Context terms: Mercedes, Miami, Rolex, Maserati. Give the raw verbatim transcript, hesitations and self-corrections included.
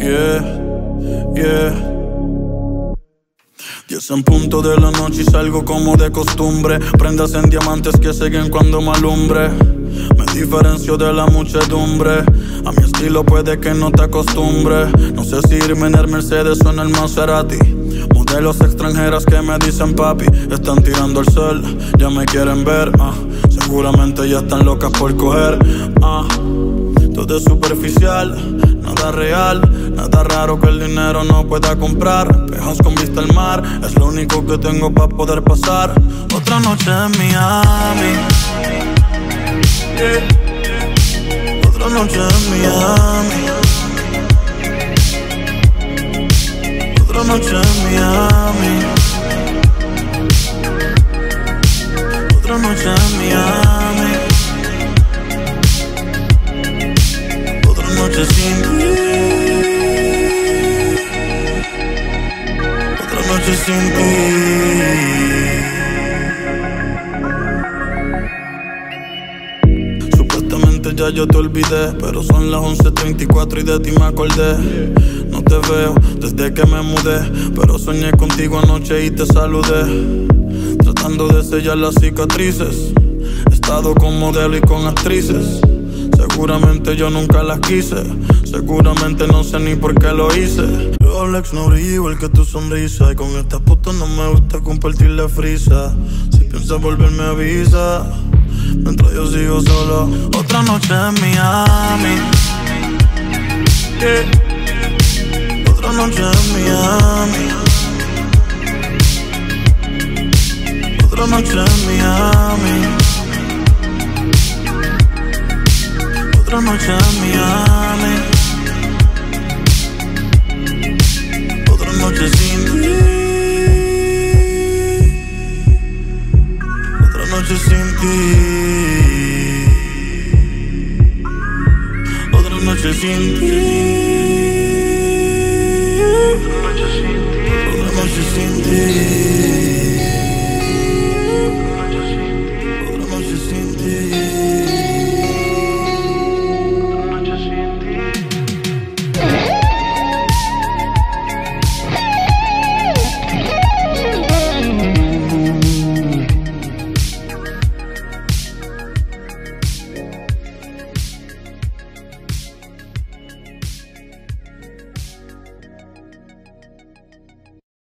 Yeah, yeah. Diez en punto de la noche y salgo como de costumbre. Prendas en diamantes que siguen cuando me alumbre. Me diferencio de la muchedumbre. A mi estilo puede que no te acostumbre. No sé si irme en el Mercedes o en el Maserati. Modelos extranjeras que me dicen papi. Están tirando el cel, ya me quieren ver. ah. Seguramente ya están locas por coger. ah. Todo es superficial, nada real, nada raro que el dinero no pueda comprar. Pejos con vista al mar, es lo único que tengo para poder pasar. Otra noche en Miami, yeah. Otra noche en Miami. Otra noche en Miami. Otra noche en Miami. Otra noche sin ti, otra noche sin ti. Supuestamente ya yo te olvidé, pero son las once treinta y cuatro y de ti me acordé. No te veo desde que me mudé, pero soñé contigo anoche y te saludé. Tratando de sellar las cicatrices, he estado con modelo y con actrices. Seguramente yo nunca las quise, seguramente no sé ni por qué lo hice. Rolex no brilla igual que tu sonrisa, y con estas putas no me gusta compartir la frisa. Si piensas volver me avisa, mientras yo sigo solo. Otra noche en Miami, yeah. Otra noche en Miami. Otra noche en Miami. Otra noche en Miami. Otra noche sin ti. Otra noche sin ti. Otra noche sin ti. Otra noche sin ti.